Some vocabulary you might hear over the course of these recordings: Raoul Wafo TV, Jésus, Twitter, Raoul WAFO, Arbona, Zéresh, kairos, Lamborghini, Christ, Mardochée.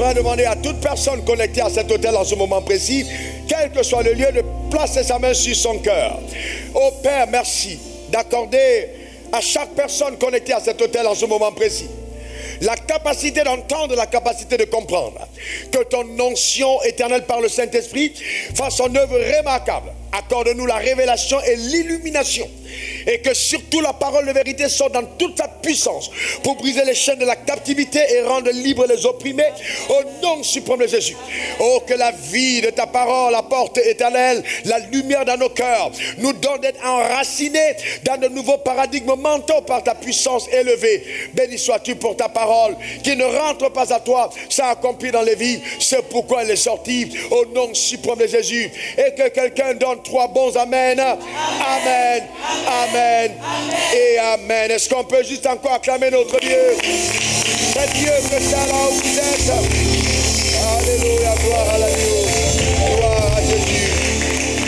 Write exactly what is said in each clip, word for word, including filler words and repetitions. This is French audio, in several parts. J'aurais demandé à toute personne connectée à cet hôtel en ce moment précis, quel que soit le lieu, de placer sa main sur son cœur. Ô Père, merci d'accorder à chaque personne connectée à cet hôtel en ce moment précis la capacité d'entendre, la capacité de comprendre. Que ton onction éternelle par le Saint-Esprit fasse son œuvre remarquable. Accorde-nous la révélation et l'illumination. Et que surtout la parole de vérité sorte dans toute sa puissance pour briser les chaînes de la captivité et rendre libres les opprimés au nom suprême de Jésus. Oh, que la vie de ta parole apporte, éternelle, la lumière dans nos cœurs. Nous donne d'être enracinés dans de nouveaux paradigmes mentaux par ta puissance élevée. Béni sois-tu pour ta parole qui ne rentre pas à toi sans accomplir dans les vies. C'est pourquoi elle est sortie au nom suprême de Jésus. Et que quelqu'un donne trois bons amen. Amen. Amen. Amen. Amen et amen. Est-ce qu'on peut juste encore acclamer notre Dieu? C'est Dieu que c'est là où vous êtes. Alléluia, gloire à l'agneau, gloire à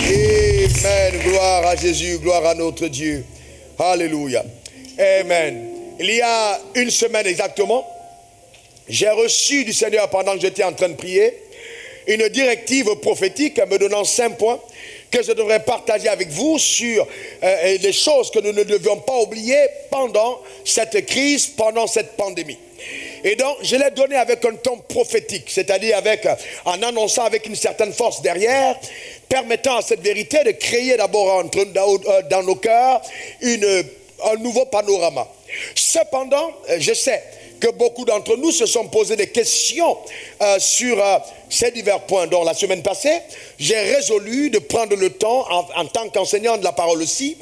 Jésus. Amen, gloire à Jésus, gloire à notre Dieu. Alléluia. Amen. Il y a une semaine exactement, j'ai reçu du Seigneur pendant que j'étais en train de prier une directive prophétique me donnant cinq points que je devrais partager avec vous sur euh, les choses que nous ne devions pas oublier pendant cette crise, pendant cette pandémie. Et donc, je l'ai donné avec un ton prophétique, c'est-à-dire avec, en annonçant avec une certaine force derrière, permettant à cette vérité de créer d'abord dans nos cœurs une, un nouveau panorama. Cependant, je sais que beaucoup d'entre nous se sont posés des questions euh, sur euh, ces divers points. Donc la semaine passée, j'ai résolu de prendre le temps, en, en tant qu'enseignant de la parole aussi,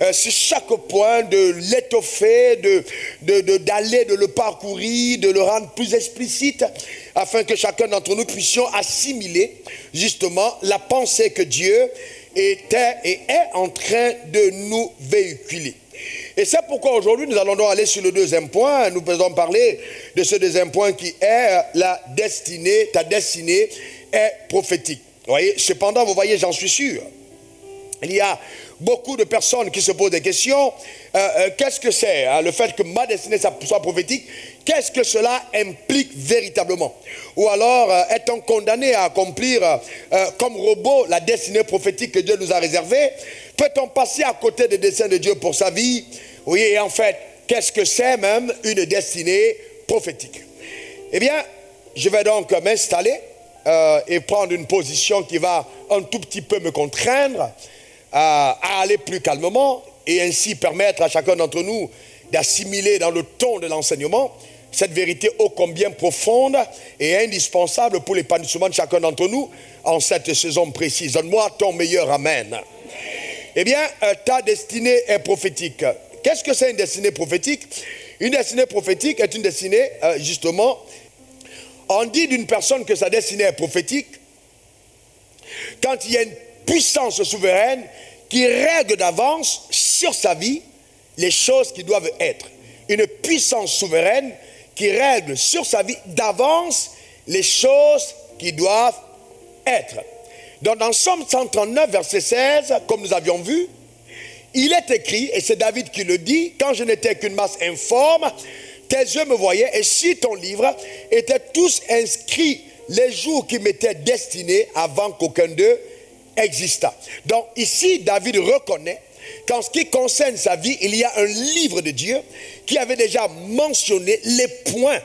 euh, sur chaque point, de l'étoffer, de, de, de, d'aller, de le parcourir, de le rendre plus explicite, afin que chacun d'entre nous puissions assimiler justement la pensée que Dieu était et est en train de nous véhiculer. Et c'est pourquoi aujourd'hui nous allons donc aller sur le deuxième point. Nous faisons parler de ce deuxième point qui est la destinée, ta destinée est prophétique. Vous voyez, cependant, vous voyez, j'en suis sûr, il y a beaucoup de personnes qui se posent des questions. Euh, euh, qu'est-ce que c'est, hein, le fait que ma destinée soit prophétique? Qu'est-ce que cela implique véritablement? Ou alors, euh, est-on condamné à accomplir euh, comme robot la destinée prophétique que Dieu nous a réservée? Peut-on passer à côté des desseins de Dieu pour sa vie? Oui, et en fait, qu'est-ce que c'est même une destinée prophétique? Eh bien, je vais donc m'installer euh, et prendre une position qui va un tout petit peu me contraindre à aller plus calmement et ainsi permettre à chacun d'entre nous d'assimiler dans le ton de l'enseignement cette vérité ô combien profonde et indispensable pour l'épanouissement de chacun d'entre nous en cette saison précise. Donne-moi ton meilleur amen. Amen. Eh bien, ta destinée est prophétique. Qu'est-ce que c'est une destinée prophétique? Une destinée prophétique est une destinée, justement, on dit d'une personne que sa destinée est prophétique quand il y a une puissance souveraine qui règle d'avance sur sa vie les choses qui doivent être. Une puissance souveraine qui règle sur sa vie d'avance les choses qui doivent être. Donc dans Psaume cent trente-neuf, verset seize, comme nous avions vu, il est écrit, et c'est David qui le dit, « Quand je n'étais qu'une masse informe, tes yeux me voyaient, et si ton livre était tous inscrits les jours qui m'étaient destinés avant qu'aucun d'eux existant. » Donc ici, David reconnaît qu'en ce qui concerne sa vie, il y a un livre de Dieu qui avait déjà mentionné les points,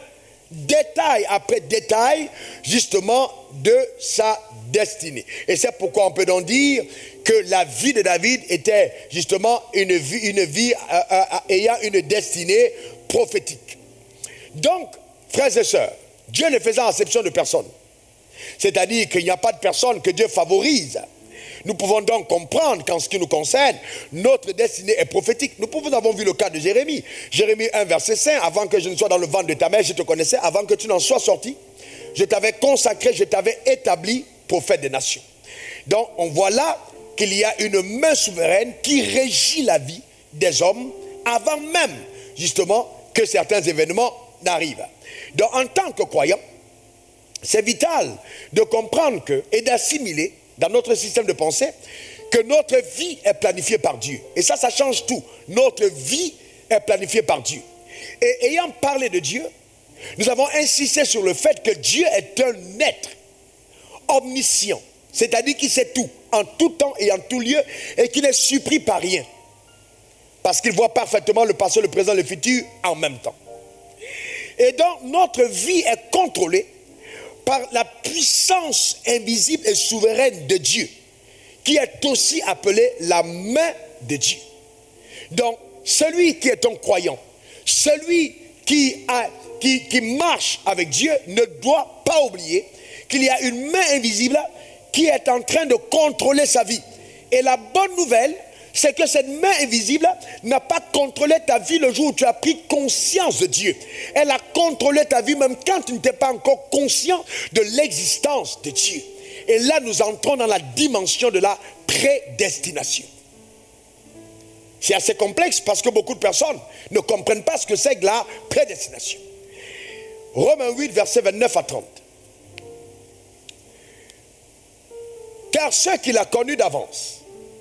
détail après détail, justement, de sa destinée. Et c'est pourquoi on peut donc dire que la vie de David était justement une vie, une vie euh, euh, ayant une destinée prophétique. Donc, frères et sœurs, Dieu ne faisait exception de personne. C'est-à-dire qu'il n'y a pas de personne que Dieu favorise. Nous pouvons donc comprendre qu'en ce qui nous concerne, notre destinée est prophétique. Nous pouvons, nous avons vu le cas de Jérémie. Jérémie un, verset cinq, « Avant que je ne sois dans le ventre de ta mère, je te connaissais. Avant que tu n'en sois sorti, je t'avais consacré, je t'avais établi prophète des nations. » Donc, on voit là qu'il y a une main souveraine qui régit la vie des hommes avant même, justement, que certains événements n'arrivent. Donc, en tant que croyant, c'est vital de comprendre que, et d'assimiler, dans notre système de pensée, que notre vie est planifiée par Dieu. Et ça, ça change tout. Notre vie est planifiée par Dieu. Et ayant parlé de Dieu, Nous avons insisté sur le fait que Dieu est un être omniscient, c'est-à-dire qu'il sait tout, en tout temps et en tout lieu, et qu'il n'est surpris par rien, parce qu'il voit parfaitement le passé, le présent, le futur en même temps. Et donc, notre vie est contrôlée par la puissance invisible et souveraine de Dieu, qui est aussi appelée la main de Dieu. Donc, celui qui est un croyant, celui qui, a, qui, qui marche avec Dieu, ne doit pas oublier qu'il y a une main invisible qui est en train de contrôler sa vie. Et la bonne nouvelle, c'est que cette main invisible n'a pas contrôlé ta vie le jour où tu as pris conscience de Dieu. Elle a contrôlé ta vie même quand tu n'étais pas encore conscient de l'existence de Dieu. Et là, nous entrons dans la dimension de la prédestination. C'est assez complexe parce que beaucoup de personnes ne comprennent pas ce que c'est que la prédestination. Romains huit, versets vingt-neuf à trente. Car ceux qu'il a connus d'avance,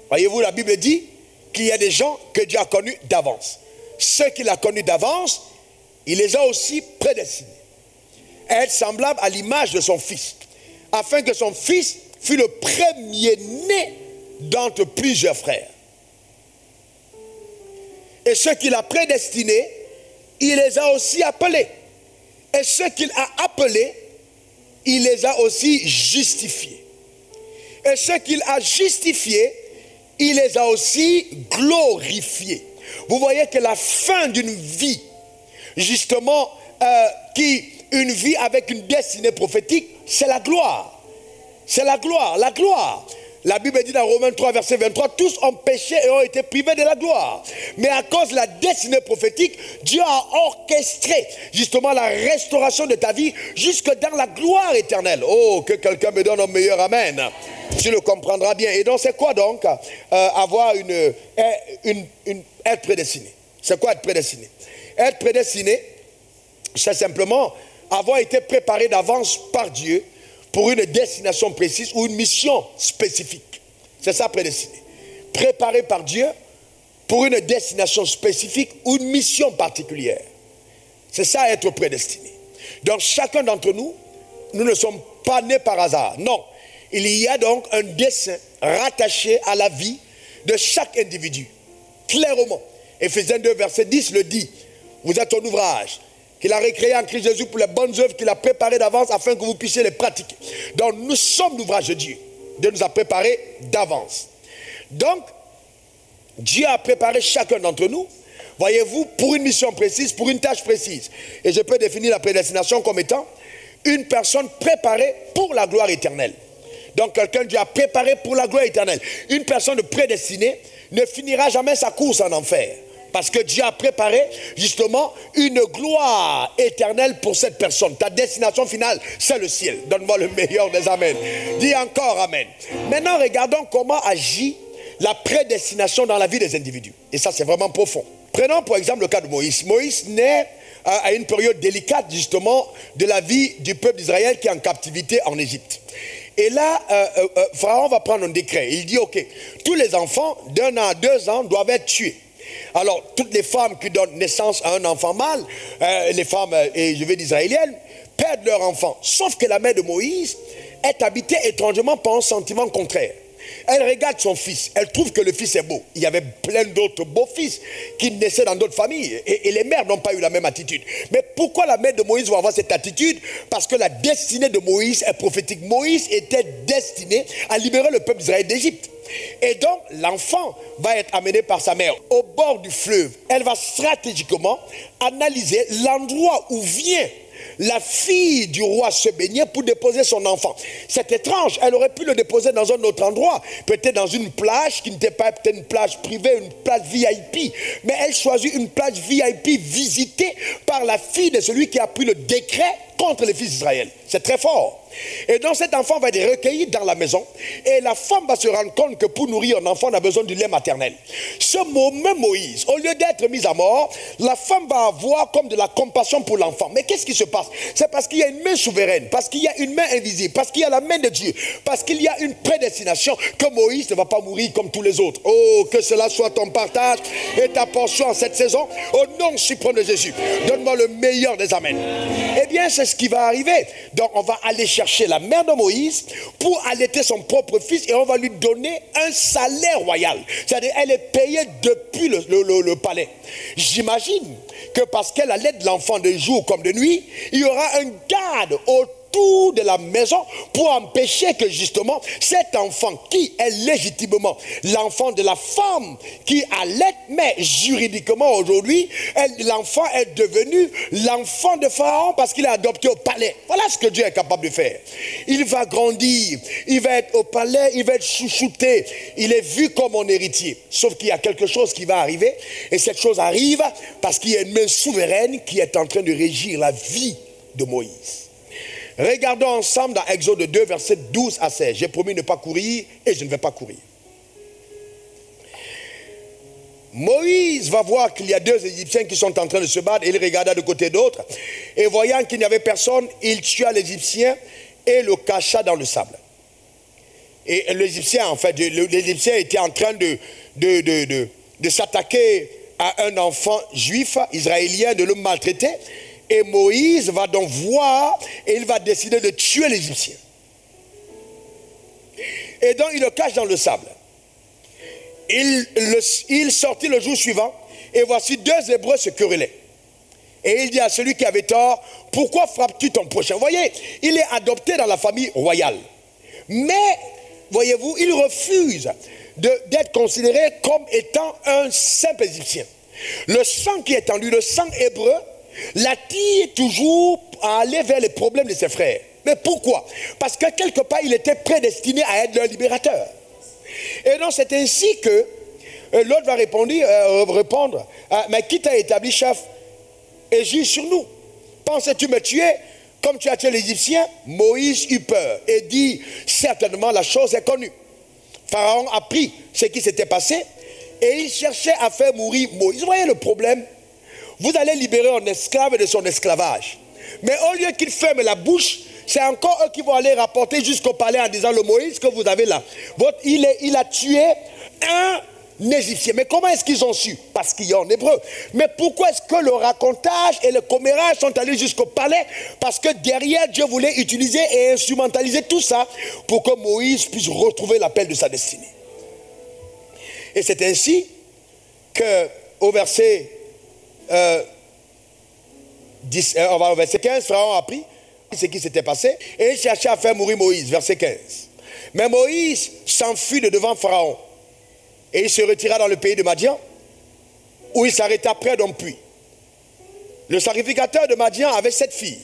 voyez-vous, la Bible dit qu'il y a des gens que Dieu a connus d'avance. Ceux qu'il a connus d'avance, il les a aussi prédestinés à être semblables à l'image de son Fils, afin que son Fils fût le premier-né d'entre plusieurs frères. Et ceux qu'il a prédestinés, il les a aussi appelés. Et ceux qu'il a appelés, il les a aussi justifiés. Et ceux qu'il a justifiés, il les a aussi glorifiés. Vous voyez que la fin d'une vie, justement, euh, qui, une vie avec une destinée prophétique, c'est la gloire. C'est la gloire, la gloire. La Bible dit dans Romains trois, verset vingt-trois, « Tous ont péché et ont été privés de la gloire. » Mais à cause de la destinée prophétique, Dieu a orchestré justement la restauration de ta vie jusque dans la gloire éternelle. Oh, que quelqu'un me donne un meilleur amen. Tu le comprendras bien. Et donc, c'est quoi donc euh, avoir une, une, une, être prédestiné? C'est quoi être prédestiné? Être prédestiné, c'est simplement avoir été préparé d'avance par Dieu pour une destination précise ou une mission spécifique. C'est ça, prédestiné. Préparé par Dieu pour une destination spécifique ou une mission particulière. C'est ça, être prédestiné. Donc, chacun d'entre nous, nous ne sommes pas nés par hasard. Non. Il y a donc un dessein rattaché à la vie de chaque individu. Clairement. Ephésiens deux, verset dix le dit. Vous êtes un ouvrage qu'il a recréé en Christ Jésus pour les bonnes œuvres qu'il a préparées d'avance afin que vous puissiez les pratiquer. Donc, nous sommes l'ouvrage de Dieu. Dieu nous a préparés d'avance. Donc, Dieu a préparé chacun d'entre nous, voyez-vous, pour une mission précise, pour une tâche précise. Et je peux définir la prédestination comme étant une personne préparée pour la gloire éternelle. Donc, quelqu'un Dieu a préparé pour la gloire éternelle. Une personne prédestinée ne finira jamais sa course en enfer. Parce que Dieu a préparé justement une gloire éternelle pour cette personne. Ta destination finale, c'est le ciel. Donne-moi le meilleur des amens. Dis encore amen. Maintenant, regardons comment agit la prédestination dans la vie des individus. Et ça, c'est vraiment profond. Prenons par exemple le cas de Moïse. Moïse naît à une période délicate justement de la vie du peuple d'Israël qui est en captivité en Égypte. Et là, euh, euh, Pharaon va prendre un décret. Il dit, ok, tous les enfants d'un an à deux ans doivent être tués. Alors, toutes les femmes qui donnent naissance à un enfant mâle, euh, les femmes, euh, et je vais d'israéliennes, perdent leur enfant. Sauf que la mère de Moïse est habitée étrangement par un sentiment contraire. Elle regarde son fils, elle trouve que le fils est beau. Il y avait plein d'autres beaux fils qui naissaient dans d'autres familles. Et, et les mères n'ont pas eu la même attitude. Mais pourquoi la mère de Moïse va avoir cette attitude? Parce que la destinée de Moïse est prophétique. Moïse était destiné à libérer le peuple d'Israël d'Égypte. Et donc, l'enfant va être amené par sa mère au bord du fleuve. Elle va stratégiquement analyser l'endroit où vient la fille du roi se baignait pour déposer son enfant. C'est étrange, elle aurait pu le déposer dans un autre endroit, peut-être dans une plage qui n'était pas peut-être une plage privée, une plage V I P, mais elle choisit une plage V I P visitée par la fille de celui qui a pris le décret contre les fils d'Israël. C'est très fort. Et donc cet enfant va être recueilli dans la maison et la femme va se rendre compte que pour nourrir un enfant, on a besoin du lait maternel. Ce moment Moïse, au lieu d'être mis à mort, la femme va avoir comme de la compassion pour l'enfant. Mais qu'est-ce qui se passe? C'est parce qu'il y a une main souveraine, parce qu'il y a une main invisible, parce qu'il y a la main de Dieu, parce qu'il y a une prédestination que Moïse ne va pas mourir comme tous les autres. Oh, que cela soit ton partage et ta portion en cette saison, au nom suprême de Jésus. Donne-moi le meilleur des amens. Eh bien, c'est ce qui va arriver. Donc on va aller chercher la mère de Moïse pour allaiter son propre fils et on va lui donner un salaire royal. C'est-à-dire elle est payée depuis le, le, le, le palais. J'imagine que parce qu'elle allait de l'enfant de jour comme de nuit, il y aura un garde autour de la maison pour empêcher que justement cet enfant qui est légitimement l'enfant de la femme qui allait, mais juridiquement aujourd'hui, l'enfant est devenu l'enfant de Pharaon parce qu'il est adopté au palais. Voilà ce que Dieu est capable de faire. Il va grandir, il va être au palais, il va être chouchouté, il est vu comme un héritier. Sauf qu'il y a quelque chose qui va arriver et cette chose arrive parce qu'il y a une main souveraine qui est en train de régir la vie de Moïse. Regardons ensemble dans Exode deux, versets douze à seize. J'ai promis ne pas courir et je ne vais pas courir. Moïse va voir qu'il y a deux Égyptiens qui sont en train de se battre. Il regarda de côté d'autre et voyant qu'il n'y avait personne, il tua l'Égyptien et le cacha dans le sable. Et l'Égyptien, en fait, l'Égyptien était en train de, de, de, de, de s'attaquer à un enfant juif israélien, de le maltraiter. Et Moïse va donc voir et il va décider de tuer l'Égyptien. Et donc il le cache dans le sable. Il, le, il sortit le jour suivant et voici deux Hébreux se querellaient. Et il dit à celui qui avait tort, pourquoi frappes-tu ton prochain? Vous voyez, il est adopté dans la famille royale. Mais, voyez-vous, il refuse d'être considéré comme étant un simple Égyptien. Le sang qui est en lui, le sang hébreu, l'attire toujours à aller vers les problèmes de ses frères. Mais pourquoi? Parce que quelque part, il était prédestiné à être leur libérateur. Et donc, c'est ainsi que l'autre va répondre, euh, répondre à, mais qui t'a établi chef et juge sur nous? Pensais-tu me tuer comme tu as tué l'Égyptien? Moïse eut peur et dit, certainement la chose est connue. Pharaon a appris ce qui s'était passé et il cherchait à faire mourir Moïse. Vous voyez le problème? Vous allez libérer un esclave de son esclavage. Mais au lieu qu'il ferme la bouche, c'est encore eux qui vont aller rapporter jusqu'au palais en disant, le Moïse que vous avez là, votre, il, est, il a tué un Égyptien. Mais comment est-ce qu'ils ont su? Parce qu'il y a un hébreu. Mais pourquoi est-ce que le racontage et le commérage sont allés jusqu'au palais? Parce que derrière, Dieu voulait utiliser et instrumentaliser tout ça pour que Moïse puisse retrouver l'appel de sa destinée. Et c'est ainsi qu'au verset... Euh, dix, euh, on va au verset quinze, Pharaon a pris ce qui s'était passé et il cherchait à faire mourir Moïse, verset quinze. Mais Moïse s'enfuit de devant Pharaon et il se retira dans le pays de Madian où il s'arrêta près d'un puits. Le sacrificateur de Madian avait sept filles.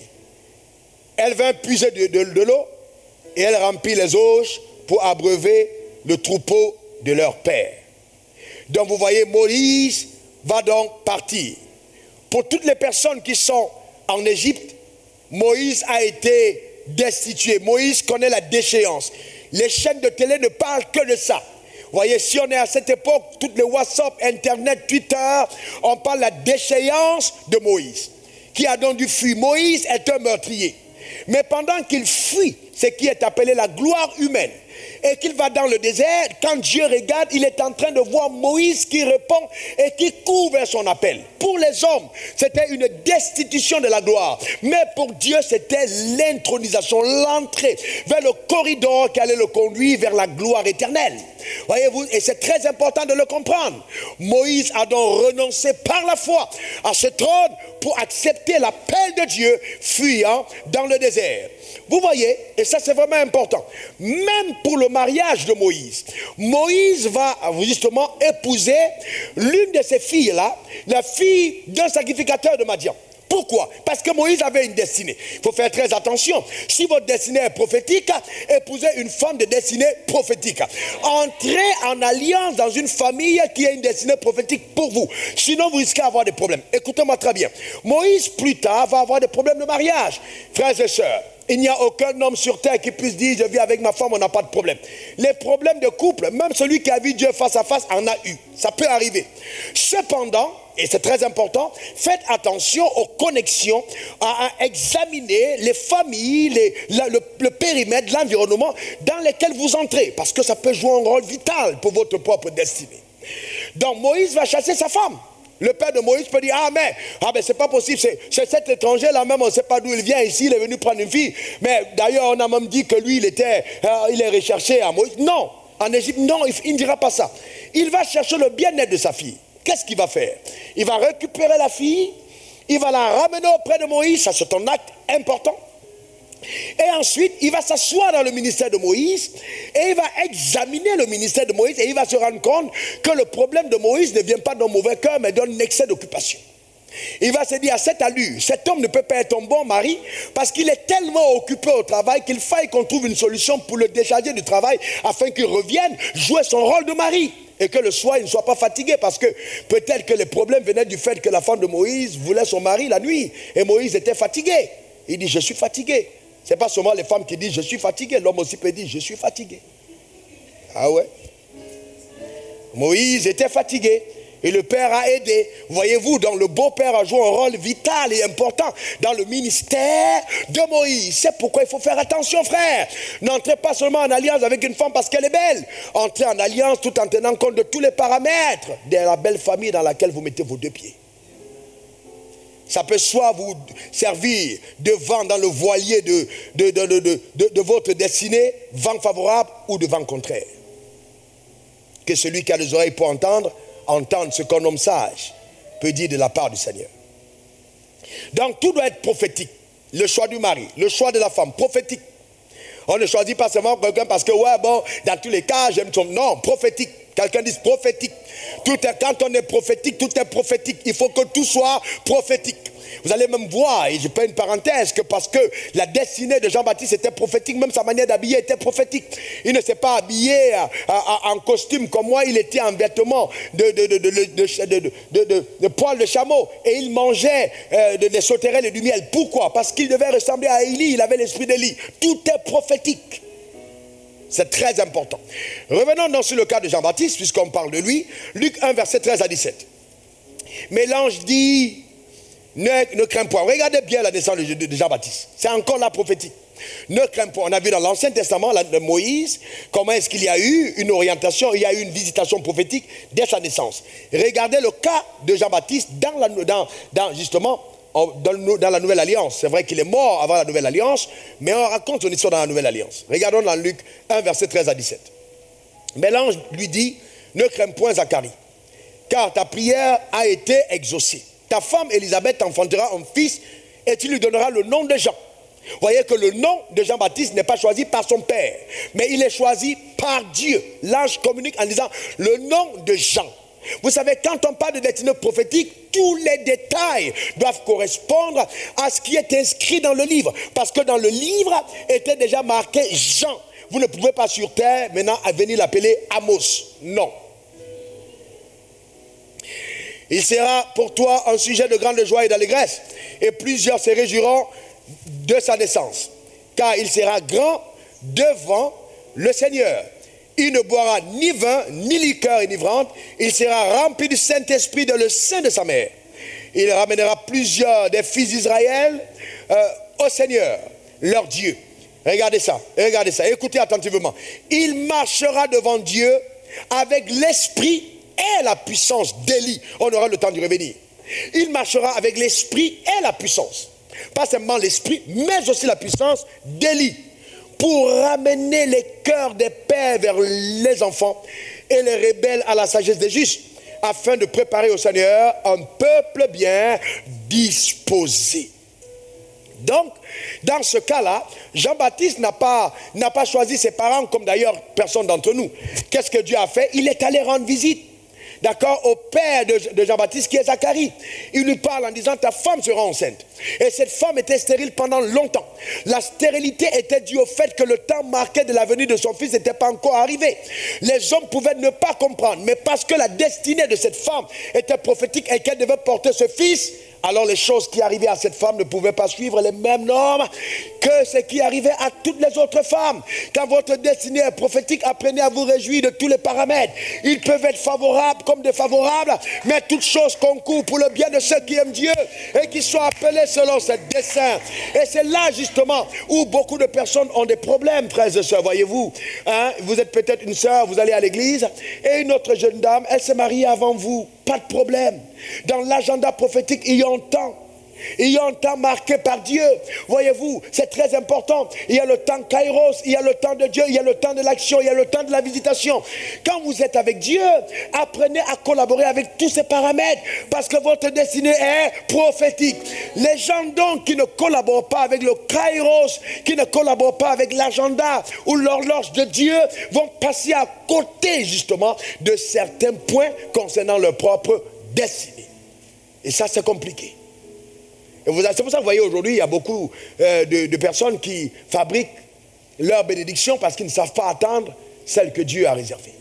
Elle vint puiser de, de, de l'eau et elle remplit les auges pour abreuver le troupeau de leur père. Donc vous voyez, Moïse va donc partir. Pour toutes les personnes qui sont en Égypte, Moïse a été destitué. Moïse connaît la déchéance. Les chaînes de télé ne parlent que de ça. Vous voyez, si on est à cette époque, toutes les WhatsApp, Internet, Twitter, on parle de la déchéance de Moïse, qui a donc dû fuir. Moïse est un meurtrier. Mais pendant qu'il fuit ce qui est appelé la gloire humaine, et qu'il va dans le désert, quand Dieu regarde, il est en train de voir Moïse qui répond et qui court vers son appel. Pour les hommes, c'était une destitution de la gloire. Mais pour Dieu, c'était l'intronisation, l'entrée vers le corridor qui allait le conduire vers la gloire éternelle. Voyez-vous, et c'est très important de le comprendre. Moïse a donc renoncé par la foi à ce trône pour accepter l'appel de Dieu, fuyant dans le désert. Vous voyez, et ça c'est vraiment important, même pour le mariage de Moïse, Moïse va justement épouser l'une de ces filles-là, la fille d'un sacrificateur de Madian. Pourquoi? Parce que Moïse avait une destinée. Il faut faire très attention. Si votre destinée est prophétique, épousez une femme de destinée prophétique. Entrez en alliance dans une famille qui a une destinée prophétique pour vous. Sinon, vous risquez d'avoir des problèmes. Écoutez-moi très bien. Moïse, plus tard, va avoir des problèmes de mariage. Frères et sœurs, Il n'y a aucun homme sur terre qui puisse dire, je vis avec ma femme, on n'a pas de problème. Les problèmes de couple, même celui qui a vu Dieu face à face en a eu. Ça peut arriver. Cependant, et c'est très important, faites attention aux connexions, à, à examiner les familles, les, la, le, le périmètre, l'environnement dans lequel vous entrez. Parce que ça peut jouer un rôle vital pour votre propre destinée. Donc Moïse va chasser sa femme. Le père de Moïse peut dire, ah mais, ah, mais c'est pas possible, c'est cet étranger là même, on ne sait pas d'où il vient ici, il est venu prendre une fille. Mais d'ailleurs, on a même dit que lui, il était, euh, il est recherché à Moïse. Non, en Égypte, non, il, il ne dira pas ça. Il va chercher le bien-être de sa fille. Qu'est-ce qu'il va faire? Il va récupérer la fille, il va la ramener auprès de Moïse, ça c'est un acte important. Et ensuite, il va s'asseoir dans le ministère de Moïse et il va examiner le ministère de Moïse et il va se rendre compte que le problème de Moïse ne vient pas d'un mauvais cœur mais d'un excès d'occupation. Il va se dire à cette allure, cet homme ne peut pas être un bon mari parce qu'il est tellement occupé au travail qu'il faille qu'on trouve une solution pour le décharger du travail afin qu'il revienne jouer son rôle de mari. Et que le soir, il ne soit pas fatigué parce que peut-être que les problèmes venaient du fait que la femme de Moïse voulait son mari la nuit. Et Moïse était fatigué. Il dit, je suis fatigué. Ce n'est pas seulement les femmes qui disent, je suis fatigué. L'homme aussi peut dire, je suis fatigué. Ah ouais? Moïse était fatigué. Et le père a aidé. Voyez-vous, donc le beau-père a joué un rôle vital et important dans le ministère de Moïse. C'est pourquoi il faut faire attention, frère. N'entrez pas seulement en alliance avec une femme parce qu'elle est belle. Entrez en alliance tout en tenant compte de tous les paramètres de la belle famille dans laquelle vous mettez vos deux pieds. Ça peut soit vous servir de vent dans le voilier de, de, de, de, de, de, de votre destinée, vent favorable ou de vent contraire. Que celui qui a les oreilles pour entendre, entendre ce qu'un homme sage peut dire de la part du Seigneur. Donc tout doit être prophétique. Le choix du mari, le choix de la femme, prophétique. On ne choisit pas seulement quelqu'un parce que, ouais, bon, dans tous les cas, j'aime son... Non, prophétique. Quelqu'un dit prophétique. Tout est, quand on est prophétique, tout est prophétique. Il faut que tout soit prophétique. Vous allez même voir, et je fais une parenthèse, que parce que la destinée de Jean-Baptiste était prophétique, même sa manière d'habiller était prophétique. Il ne s'est pas habillé en costume comme moi, il était en vêtements de, de, de, de, de, de, de, de, de poils de chameau et il mangeait euh, de, des sauterelles et du miel. Pourquoi? Parce qu'il devait ressembler à Élie, il avait l'esprit d'Élie. Tout est prophétique. C'est très important. Revenons donc sur le cas de Jean-Baptiste, puisqu'on parle de lui. Luc un, verset treize à dix-sept. Mais l'ange dit... Ne, ne crains point. Regardez bien la descente de, de, de Jean-Baptiste. C'est encore la prophétie. Ne crains point. On a vu dans l'Ancien Testament, la, de Moïse, comment est-ce qu'il y a eu une orientation, il y a eu une visitation prophétique dès sa naissance. Regardez le cas de Jean-Baptiste dans la, dans, dans, justement, dans, dans la Nouvelle Alliance. C'est vrai qu'il est mort avant la Nouvelle Alliance, mais on raconte son histoire dans la Nouvelle Alliance. Regardons dans Luc un, verset treize à dix-sept. Mais l'ange lui dit, ne crains point Zacharie, car ta prière a été exaucée. Ta femme Élisabeth enfantera un fils et tu lui donneras le nom de Jean. Voyez que le nom de Jean-Baptiste n'est pas choisi par son père, mais il est choisi par Dieu. L'ange communique en disant le nom de Jean. Vous savez, quand on parle de destinée prophétique, tous les détails doivent correspondre à ce qui est inscrit dans le livre. Parce que dans le livre était déjà marqué Jean. Vous ne pouvez pas sur terre maintenant venir l'appeler Amos. Non. Il sera pour toi un sujet de grande joie et d'allégresse, et plusieurs se réjouiront de sa naissance, car il sera grand devant le Seigneur. Il ne boira ni vin, ni liqueur enivrante, il sera rempli du Saint-Esprit dans le sein de sa mère. Il ramènera plusieurs des fils d'Israël euh, au Seigneur, leur Dieu. Regardez ça, regardez ça, écoutez attentivement. Il marchera devant Dieu avec l'esprit et la puissance d'Élie. On aura le temps de revenir. Il marchera avec l'esprit et la puissance. Pas seulement l'esprit, mais aussi la puissance d'Élie. Pour ramener les cœurs des pères vers les enfants et les rebelles à la sagesse des justes. Afin de préparer au Seigneur un peuple bien disposé. Donc, dans ce cas-là, Jean-Baptiste n'a pas, n'a pas choisi ses parents, comme d'ailleurs personne d'entre nous. Qu'est-ce que Dieu a fait? Il est allé rendre visite. D'accord, au père de, de Jean-Baptiste qui est Zacharie. Il lui parle en disant, ta femme sera enceinte. Et cette femme était stérile pendant longtemps. La stérilité était due au fait que le temps marqué de la venue de son fils n'était pas encore arrivé. Les hommes pouvaient ne pas comprendre. Mais parce que la destinée de cette femme était prophétique et qu'elle devait porter ce fils, Alors les choses qui arrivaient à cette femme ne pouvaient pas suivre les mêmes normes que ce qui arrivait à toutes les autres femmes. Quand votre destinée est prophétique, apprenez à vous réjouir de tous les paramètres. Ils peuvent être favorables comme défavorables, mais toutes choses concourent pour le bien de ceux qui aiment Dieu et qui sont appelés selon ses desseins. Et c'est là justement où beaucoup de personnes ont des problèmes, frères et sœurs, voyez-vous. Hein? Vous êtes peut-être une sœur, vous allez à l'église et une autre jeune dame, elle s'est mariée avant vous. Pas de problème. Dans l'agenda prophétique, il y a un temps. Il y a un temps marqué par Dieu. Voyez-vous, c'est très important. Il y a le temps kairos, il y a le temps de Dieu, il y a le temps de l'action, il y a le temps de la visitation. Quand vous êtes avec Dieu, apprenez à collaborer avec tous ces paramètres parce que votre destinée est prophétique. Les gens donc qui ne collaborent pas avec le kairos, qui ne collaborent pas avec l'agenda ou l'horloge de Dieu, vont passer à côté justement de certains points concernant leur propre destinée. Et ça, c'est compliqué. C'est pour ça que vous voyez aujourd'hui, il y a beaucoup euh, de, de personnes qui fabriquent leur bénédiction parce qu'ils ne savent pas attendre celle que Dieu a réservée.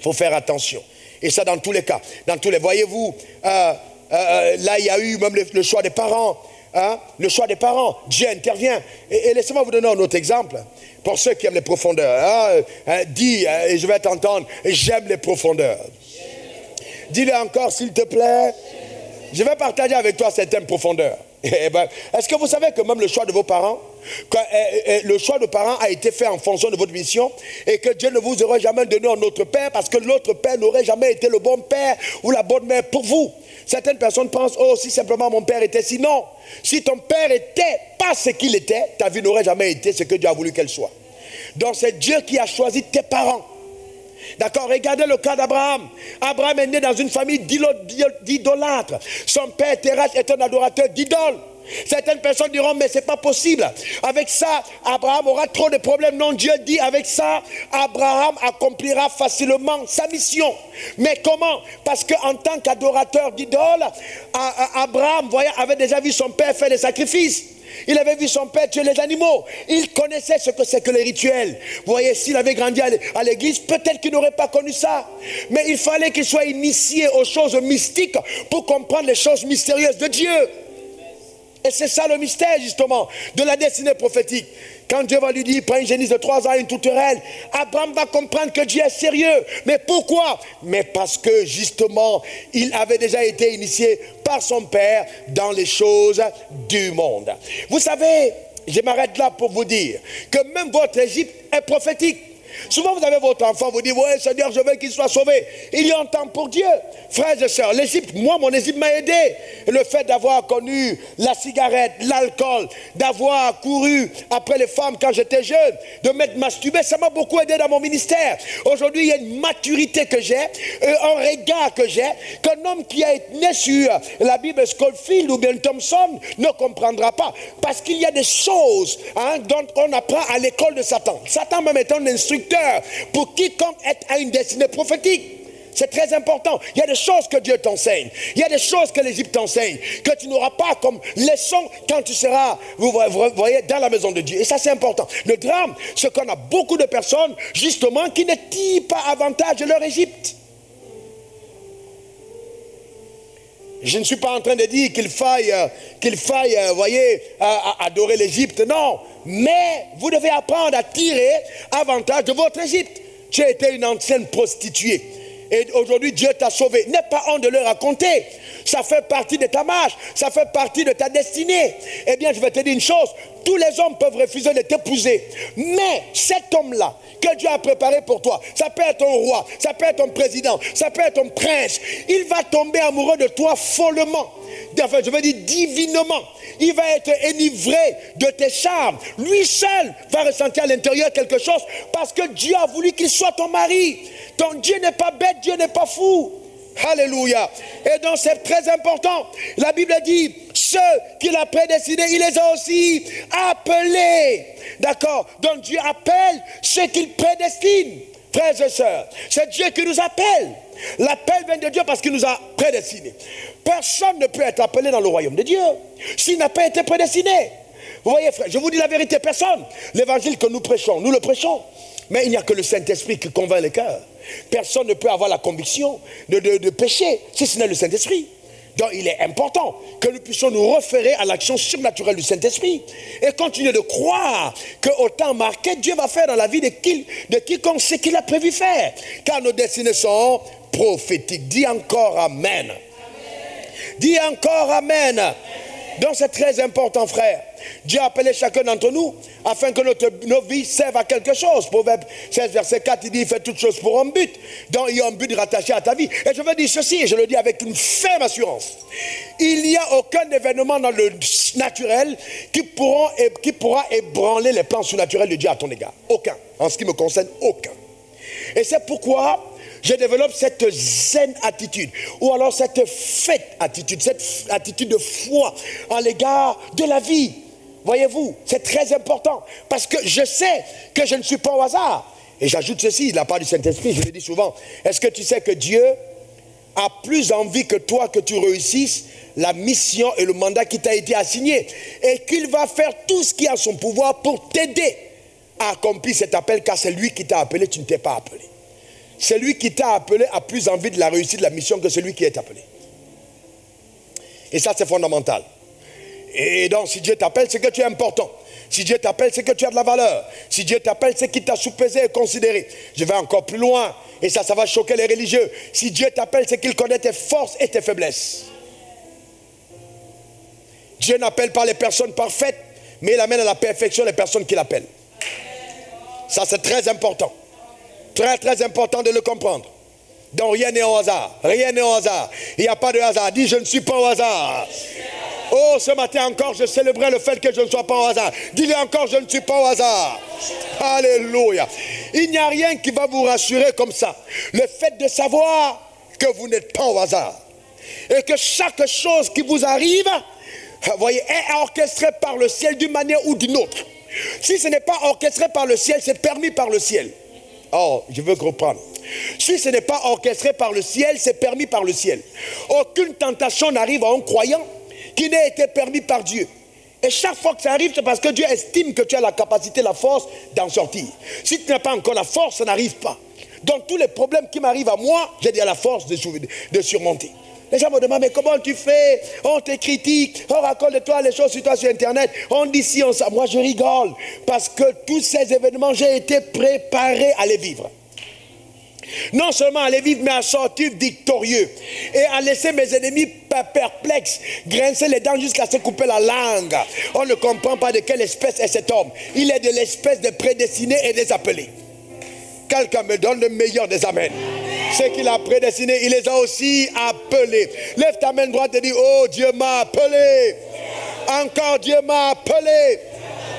Il faut faire attention. Et ça dans tous les cas. Dans tous les, voyez-vous, euh, euh, là il y a eu même le, le choix des parents. Hein, le choix des parents, Dieu intervient. Et, et laissez-moi vous donner un autre exemple. Pour ceux qui aiment les profondeurs. Hein, hein, dis, euh, et je vais t'entendre, j'aime les profondeurs. Dis-le encore s'il te plaît. Je vais partager avec toi certaines profondeurs. Ben, est-ce que vous savez que même le choix de vos parents, que, et, et, le choix de parents a été fait en fonction de votre mission et que Dieu ne vous aurait jamais donné un autre père parce que l'autre père n'aurait jamais été le bon père ou la bonne mère pour vous. Certaines personnes pensent, oh si simplement mon père était, sinon, si ton père était pas ce qu'il était, ta vie n'aurait jamais été ce que Dieu a voulu qu'elle soit. Donc c'est Dieu qui a choisi tes parents. D'accord, regardez le cas d'Abraham. Abraham est né dans une famille d'idolâtres. Son père terrestre est un adorateur d'idoles. Certaines personnes diront, mais c'est pas possible. Avec ça, Abraham aura trop de problèmes. Non, Dieu dit, avec ça, Abraham accomplira facilement sa mission. Mais comment? Parce qu'en tant qu'adorateur d'idoles, Abraham, voyez, avait déjà vu son père faire des sacrifices. Il avait vu son père tuer les animaux. Il connaissait ce que c'est que les rituels. Vous voyez, s'il avait grandi à l'église, peut-être qu'il n'aurait pas connu ça. Mais il fallait qu'il soit initié aux choses mystiques pour comprendre les choses mystérieuses de Dieu. Et c'est ça le mystère, justement, de la destinée prophétique. Quand Dieu va lui dire, prends une génisse de trois ans, une tourterelle, Abraham va comprendre que Dieu est sérieux. Mais pourquoi? Mais parce que, justement, il avait déjà été initié par son père dans les choses du monde. Vous savez, je m'arrête là pour vous dire que même votre Égypte est prophétique. Souvent, vous avez votre enfant, vous dites, oui, Seigneur, je veux qu'il soit sauvé. Il y a un temps pour Dieu. Frères et sœurs, l'Égypte, moi, mon Égypte m'a aidé. Le fait d'avoir connu la cigarette, l'alcool, d'avoir couru après les femmes quand j'étais jeune, de m'être masturbé, ça m'a beaucoup aidé dans mon ministère. Aujourd'hui, il y a une maturité que j'ai, un regard que j'ai, qu'un homme qui a été né sur la Bible Scofield ou bien Thompson ne comprendra pas. Parce qu'il y a des choses hein, dont on apprend à l'école de Satan. Satan même étant un instructeur pour quiconque est à une destinée prophétique. C'est très important. Il y a des choses que Dieu t'enseigne. Il y a des choses que l'Égypte t'enseigne, que tu n'auras pas comme leçon quand tu seras, vous voyez, dans la maison de Dieu. Et ça, c'est important. Le drame, c'est qu'on a beaucoup de personnes, justement, qui ne tirent pas avantage de leur Égypte. Je ne suis pas en train de dire qu'il faille, euh, qu'il faille, euh, voyez, euh, adorer l'Égypte, non. Mais vous devez apprendre à tirer avantage de votre Égypte. Tu étais une ancienne prostituée. Et aujourd'hui, Dieu t'a sauvé. N'aie pas honte de le raconter. Ça fait partie de ta marche. Ça fait partie de ta destinée. Eh bien, je vais te dire une chose. Tous les hommes peuvent refuser de t'épouser. Mais cet homme-là, que Dieu a préparé pour toi, ça peut être ton roi, ça peut être ton président, ça peut être ton prince. Il va tomber amoureux de toi follement. Enfin, je veux dire divinement. Il va être énivré de tes charmes. Lui seul va ressentir à l'intérieur quelque chose parce que Dieu a voulu qu'il soit ton mari. Ton Dieu n'est pas bête, Dieu n'est pas fou. Alléluia. Et donc c'est très important. La Bible dit, ceux qu'il a prédestinés, il les a aussi appelés. D'accord? Donc Dieu appelle ceux qu'il prédestine. Frères et sœurs, c'est Dieu qui nous appelle. L'appel vient de Dieu parce qu'il nous a prédestinés. Personne ne peut être appelé dans le royaume de Dieu s'il n'a pas été prédestiné. Vous voyez, frère, je vous dis la vérité, personne. L'évangile que nous prêchons, nous le prêchons. Mais il n'y a que le Saint-Esprit qui convainc les cœurs. Personne ne peut avoir la conviction de, de, de pécher si ce n'est le Saint-Esprit. Donc il est important que nous puissions nous référer à l'action surnaturelle du Saint-Esprit et continuer de croire qu'au temps marqué, Dieu va faire dans la vie de, qui, de quiconque ce qu'il a prévu faire. Car nos destinées sont prophétiques. Dis encore Amen. Amen. Dis encore Amen. Amen. Donc c'est très important, frère. Dieu a appelé chacun d'entre nous afin que notre, nos vies servent à quelque chose. Proverbe seize, verset quatre, il dit, il fait toutes choses pour un but. Donc il y a un but rattaché à ta vie. Et je veux dire ceci, et je le dis avec une ferme assurance. Il n'y a aucun événement dans le naturel qui, pourront, qui pourra ébranler les plans surnaturels de Dieu à ton égard. Aucun. En ce qui me concerne, aucun. Et c'est pourquoi je développe cette zen attitude, ou alors cette faite attitude, cette attitude de foi en l'égard de la vie. Voyez-vous, c'est très important, parce que je sais que je ne suis pas au hasard. Et j'ajoute ceci, de la part du Saint-Esprit, je le dis souvent, est-ce que tu sais que Dieu a plus envie que toi que tu réussisses la mission et le mandat qui t'a été assigné, et qu'il va faire tout ce qui est à son pouvoir pour t'aider à accomplir cet appel, car c'est lui qui t'a appelé, tu ne t'es pas appelé. Celui qui t'a appelé a plus envie de la réussite de la mission que celui qui est appelé. Et ça, c'est fondamental. Et donc, si Dieu t'appelle, c'est que tu es important. Si Dieu t'appelle, c'est que tu as de la valeur. Si Dieu t'appelle, c'est qu'il t'a soupesé et considéré. Je vais encore plus loin. Et ça, ça va choquer les religieux. Si Dieu t'appelle, c'est qu'il connaît tes forces et tes faiblesses. Dieu n'appelle pas les personnes parfaites, mais il amène à la perfection les personnes qui l'appellent. Ça, c'est très important. Très, très important de le comprendre. Donc, rien n'est au hasard. Rien n'est au hasard. Il n'y a pas de hasard. Dis, je ne suis pas au hasard. Oh, ce matin encore, je célébrais le fait que je ne sois pas au hasard. Dis-le encore, je ne suis pas au hasard. Alléluia. Il n'y a rien qui va vous rassurer comme ça. Le fait de savoir que vous n'êtes pas au hasard. Et que chaque chose qui vous arrive, voyez, est orchestrée par le ciel d'une manière ou d'une autre. Si ce n'est pas orchestré par le ciel, c'est permis par le ciel. Oh, je veux reprendre. Si ce n'est pas orchestré par le ciel, c'est permis par le ciel. Aucune tentation n'arrive à un croyant qui n'ait été permis par Dieu. Et chaque fois que ça arrive, c'est parce que Dieu estime que tu as la capacité, la force d'en sortir. Si tu n'as pas encore la force, ça n'arrive pas. Donc tous les problèmes qui m'arrivent à moi, j'ai déjà la force de, de surmonter. Les gens me demandent, mais comment tu fais? On te critique, on raconte de toi les choses sur toi sur Internet, on dit si, on ça. Moi, je rigole, parce que tous ces événements, j'ai été préparé à les vivre. Non seulement à les vivre, mais à sortir victorieux. Et à laisser mes ennemis perplexes, grincer les dents jusqu'à se couper la langue. On ne comprend pas de quelle espèce est cet homme. Il est de l'espèce des prédestinés et des appelés. Quelqu'un me donne le meilleur des amens. Ceux qu'il a prédestinés, il les a aussi appelés. Lève ta main droite et dis, oh Dieu m'a appelé. Encore Dieu m'a appelé.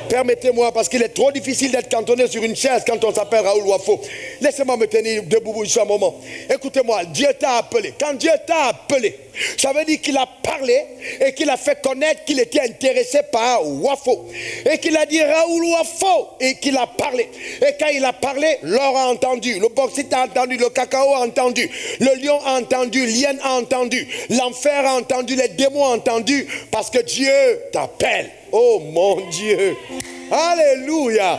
Permettez-moi, parce qu'il est trop difficile d'être cantonné sur une chaise quand on s'appelle Raoul Wafo. Laissez-moi me tenir debout ici un moment. Écoutez-moi, Dieu t'a appelé. Quand Dieu t'a appelé, ça veut dire qu'il a parlé et qu'il a fait connaître qu'il était intéressé par Wafo. Et qu'il a dit Raoul Wafo et qu'il a parlé. Et quand il a parlé, l'or a entendu, le bauxite a entendu, le cacao a entendu, le lion a entendu, l'hyène a entendu, l'enfer a entendu, les démons ont entendu, parce que Dieu t'appelle. Oh mon Dieu. Alléluia.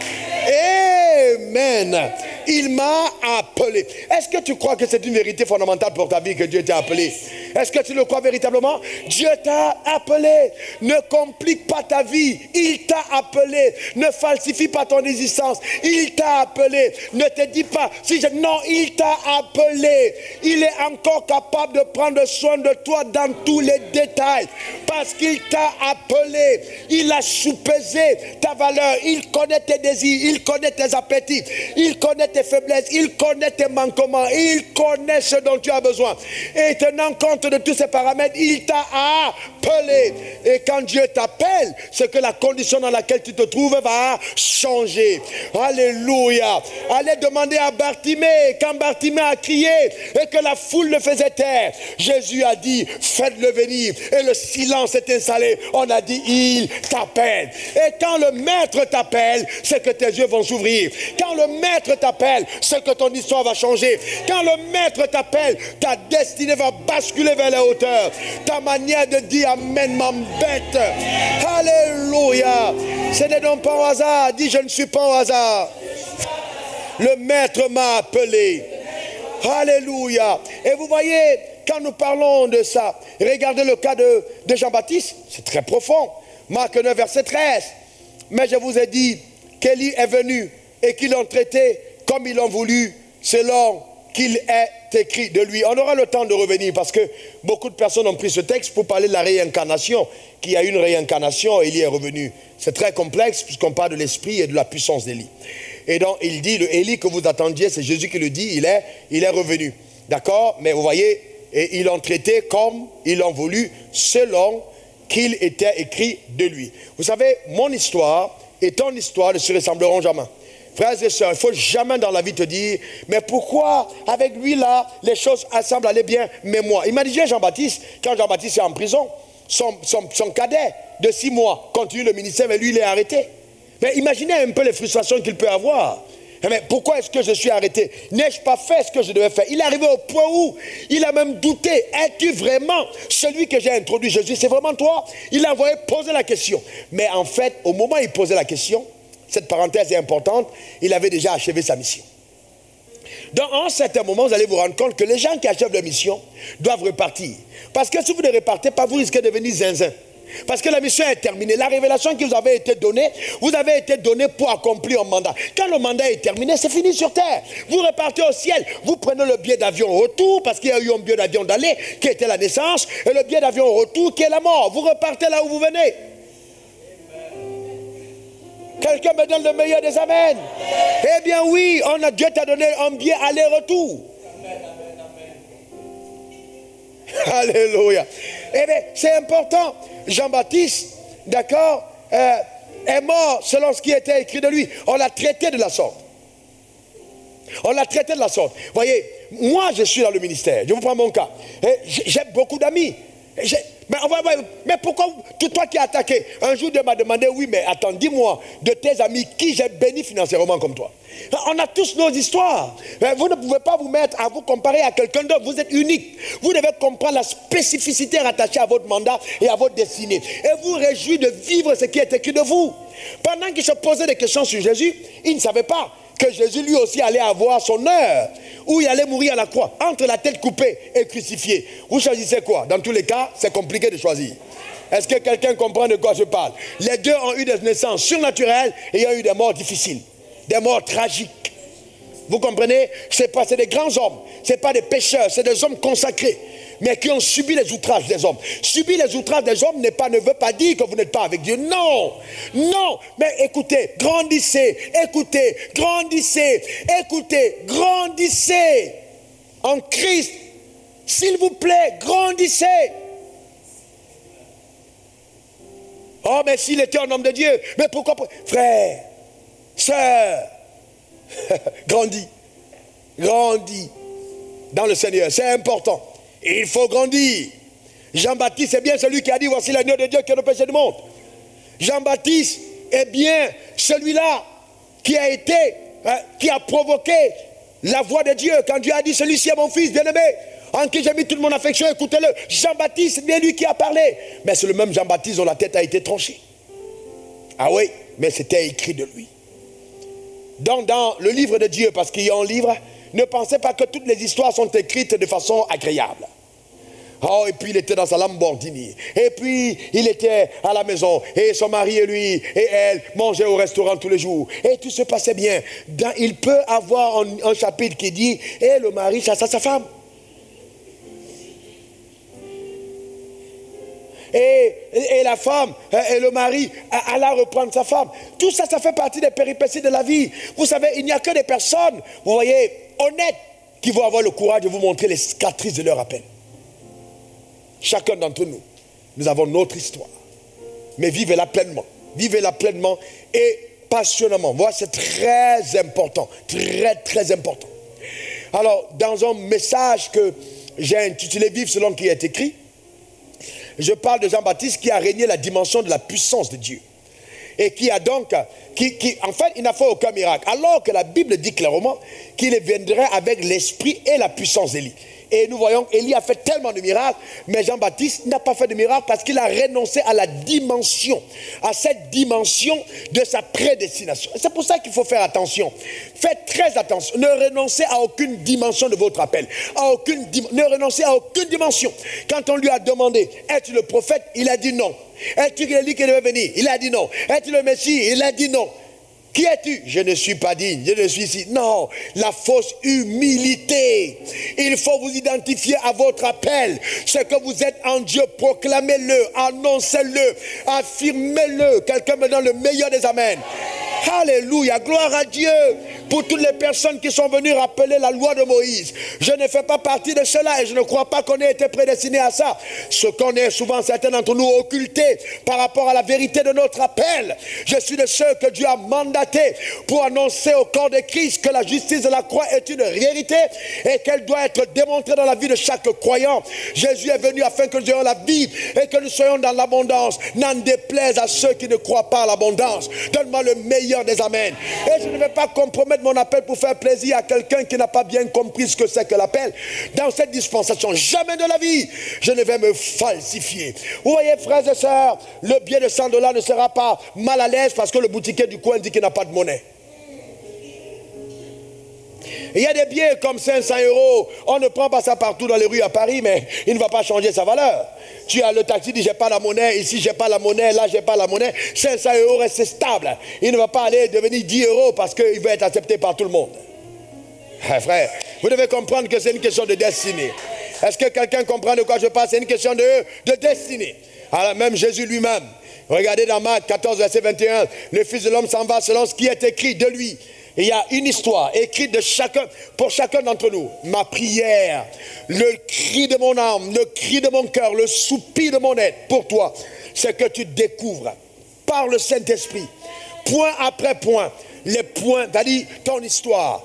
Amen. Il m'a appelé. Est-ce que tu crois que c'est une vérité fondamentale pour ta vie que Dieu t'a appelé? Est-ce que tu le crois véritablement? Dieu t'a appelé. Ne complique pas ta vie. Il t'a appelé. Ne falsifie pas ton existence. Il t'a appelé. Ne te dis pas si je... Non, il t'a appelé. Il est encore capable de prendre soin de toi dans tous les détails. Parce qu'il t'a appelé. Il a soupesé ta valeur. Il connaît tes désirs. Il connaît tes appétits. Il connaît tes faiblesses. Il connaît tes manquements. Il connaît ce dont tu as besoin. Et tenant compte de tous ces paramètres, il t'a appelé. Et quand Dieu t'appelle, c'est que la condition dans laquelle tu te trouves va changer. Alléluia. Allez demander à Bartimée. Quand Bartimée a crié et que la foule le faisait taire, Jésus a dit, faites-le venir. Et le silence est installé. On a dit, il t'appelle. Et quand le maître t'appelle, c'est que tes yeux vont s'ouvrir. Quand le maître t'appelle, c'est que ton histoire va changer. Quand le maître t'appelle, ta destinée va basculer vers les hauteurs. Ta manière de dire amen m'embête. Alléluia. Ce n'est donc pas au hasard. Dis, je ne suis pas au hasard. Le maître m'a appelé. Alléluia. Et vous voyez, Quand nous parlons de ça, regardez le cas de, de Jean-Baptiste, c'est très profond. Marc neuf, verset treize. Mais je vous ai dit qu'Élie est venu et qu'ils l'ont traité comme ils l'ont voulu, selon qu'il est écrit de lui. On aura le temps de revenir parce que beaucoup de personnes ont pris ce texte pour parler de la réincarnation, qu'il y a une réincarnation, Élie est revenu. C'est très complexe puisqu'on parle de l'esprit et de la puissance d'Élie. Et donc il dit, le Élie que vous attendiez, c'est Jésus qui le dit, il est, il est revenu. D'accord? Mais vous voyez, et ils l'ont traité comme ils l'ont voulu, selon qu'il était écrit de lui. Vous savez, mon histoire et ton histoire ne se ressembleront jamais. Frères et sœurs, il ne faut jamais dans la vie te dire, mais pourquoi avec lui là, les choses semblent aller bien, mais moi. Imaginez Jean-Baptiste, quand Jean-Baptiste est en prison, son, son, son cadet de six mois continue le ministère, mais lui il est arrêté. Mais imaginez un peu les frustrations qu'il peut avoir. Mais pourquoi est-ce que je suis arrêté? N'ai-je pas fait ce que je devais faire? Il est arrivé au point où il a même douté. Es-tu vraiment celui que j'ai introduit, Jésus? C'est vraiment toi? Il a envoyé poser la question. Mais en fait, au moment où il posait la question, cette parenthèse est importante, il avait déjà achevé sa mission. Donc, en certains moments, vous allez vous rendre compte que les gens qui achèvent leur mission doivent repartir. Parce que si vous ne repartez pas, vous risquez de devenir zinzin. Parce que la mission est terminée. La révélation qui vous avait été donnée, vous avez été donnée pour accomplir un mandat. Quand le mandat est terminé, c'est fini sur terre. Vous repartez au ciel. Vous prenez le billet d'avion au retour, parce qu'il y a eu un billet d'avion d'aller, qui était la naissance, et le billet d'avion au retour, qui est la mort. Vous repartez là où vous venez. Quelqu'un me donne le meilleur des amens. Eh bien oui, on a, Dieu t'a donné un billet aller-retour. Alléluia. Eh bien, c'est important. Jean-Baptiste, d'accord, euh, est mort selon ce qui était écrit de lui. On l'a traité de la sorte. On l'a traité de la sorte. Voyez, moi je suis dans le ministère. Je vous prends mon cas. J'ai beaucoup d'amis. Mais, mais pourquoi, tout toi qui as attaqué, un jour Dieu m'a demandé, oui mais attends, dis-moi, de tes amis, qui j'ai béni financièrement comme toi? On a tous nos histoires. Vous ne pouvez pas vous mettre à vous comparer à quelqu'un d'autre, vous êtes unique. Vous devez comprendre la spécificité rattachée à votre mandat et à votre destinée. Et vous réjouir de vivre ce qui est écrit de vous. Pendant qu'il se posait des questions sur Jésus, il ne savait pas que Jésus lui aussi allait avoir son heure, où il allait mourir à la croix, entre la tête coupée et crucifiée. Vous choisissez quoi? Dans tous les cas, c'est compliqué de choisir. Est-ce que quelqu'un comprend de quoi je parle? Les deux ont eu des naissances surnaturelles et ont eu des morts difficiles, des morts tragiques. Vous comprenez? C'est pas, c'est des grands hommes, c'est pas des pécheurs, c'est des hommes consacrés, mais qui ont subi les outrages des hommes. Subir les outrages des hommes n'est pas, ne veut pas dire que vous n'êtes pas avec Dieu. Non, non, mais écoutez, grandissez, écoutez, grandissez, écoutez, grandissez en Christ. S'il vous plaît, grandissez. Oh, mais s'il était un homme de Dieu, mais pourquoi? Frère, sœur, grandis, grandis dans le Seigneur, c'est important. Il faut grandir. Jean-Baptiste est bien celui qui a dit, voici l'agneau de Dieu qui est le péché du monde. Jean-Baptiste est bien celui-là qui a été, hein, qui a provoqué la voix de Dieu. Quand Dieu a dit, celui-ci est mon fils bien-aimé, en qui j'ai mis toute mon affection, écoutez-le. Jean-Baptiste, c'est bien lui qui a parlé. Mais c'est le même Jean-Baptiste dont la tête a été tranchée. Ah oui, mais c'était écrit de lui. Donc dans le livre de Dieu, parce qu'il y a un livre, ne pensez pas que toutes les histoires sont écrites de façon agréable. Oh, et puis il était dans sa Lamborghini. Et puis il était à la maison. Et son mari et lui et elle mangeaient au restaurant tous les jours. Et tout se passait bien. Dans, il peut avoir un, un chapitre qui dit, et le mari chassa sa femme. Et, et la femme, et le mari, alla reprendre sa femme. Tout ça, ça fait partie des péripéties de la vie. Vous savez, il n'y a que des personnes, vous voyez, honnêtes, qui vont avoir le courage de vous montrer les cicatrices de leur appel. Chacun d'entre nous, nous avons notre histoire. Mais vivez-la pleinement. Vivez-la pleinement et passionnément. Voilà, c'est très important. Très, très important. Alors, dans un message que j'ai intitulé « Vivre selon ce qui est écrit », je parle de Jean-Baptiste qui a régné la dimension de la puissance de Dieu. Et qui a donc, qui, qui, en fait, il n'a fait aucun miracle. Alors que la Bible dit clairement qu'il viendrait avec l'esprit et la puissance d'Élie. Et nous voyons, Élie a fait tellement de miracles, mais Jean-Baptiste n'a pas fait de miracles parce qu'il a renoncé à la dimension, à cette dimension de sa prédestination. C'est pour ça qu'il faut faire attention. Faites très attention. Ne renoncez à aucune dimension de votre appel. À aucune, ne renoncez à aucune dimension. Quand on lui a demandé, es-tu le prophète? Il a dit non. Es-tu qu'il a dit qu'il devait venir? Il a dit non. Es-tu le Messie? Il a dit non. Qui es-tu? Je ne suis pas digne, je ne suis ici. Non, la fausse humilité. Il faut vous identifier à votre appel. Ce que vous êtes en Dieu, proclamez-le, annoncez-le, affirmez-le. Quelqu'un me donne le meilleur des amens. Alléluia, gloire à Dieu pour toutes les personnes qui sont venues rappeler la loi de Moïse. Je ne fais pas partie de cela et je ne crois pas qu'on ait été prédestiné à ça. Ce qu'on est souvent, certains d'entre nous, occultés par rapport à la vérité de notre appel. Je suis de ceux que Dieu a mandaté pour annoncer au corps de Christ que la justice de la croix est une réalité et qu'elle doit être démontrée dans la vie de chaque croyant. Jésus est venu afin que nous ayons la vie et que nous soyons dans l'abondance. N'en déplaise à ceux qui ne croient pas à l'abondance. Donne-moi le meilleur des amens. Et je ne vais pas compromettre mon appel pour faire plaisir à quelqu'un qui n'a pas bien compris ce que c'est que l'appel. Dans cette dispensation, jamais de la vie, je ne vais me falsifier. Vous voyez, frères et sœurs, le billet de cent dollars ne sera pas mal à l'aise parce que le boutiquier du coin dit qu'il n'a pas de monnaie. Il y a des billets comme cinq cents euros, on ne prend pas ça partout dans les rues à Paris, mais il ne va pas changer sa valeur. Tu as le taxi, dit j'ai pas la monnaie, ici j'ai pas la monnaie, là j'ai pas la monnaie. cinq cents euros reste stable. Il ne va pas aller devenir dix euros parce qu'il veut être accepté par tout le monde. Ah, frère, vous devez comprendre que c'est une question de destinée. Est-ce que quelqu'un comprend de quoi je parle? C'est une question de, de destinée. Alors même Jésus lui-même, regardez dans Marc quatorze, verset vingt et un, le Fils de l'homme s'en va selon ce qui est écrit de lui. Il y a une histoire écrite de chacun, pour chacun d'entre nous. Ma prière, le cri de mon âme, le cri de mon cœur, le soupir de mon être pour toi, c'est que tu découvres par le Saint-Esprit, point après point, les points, c'est-à-dire ton histoire,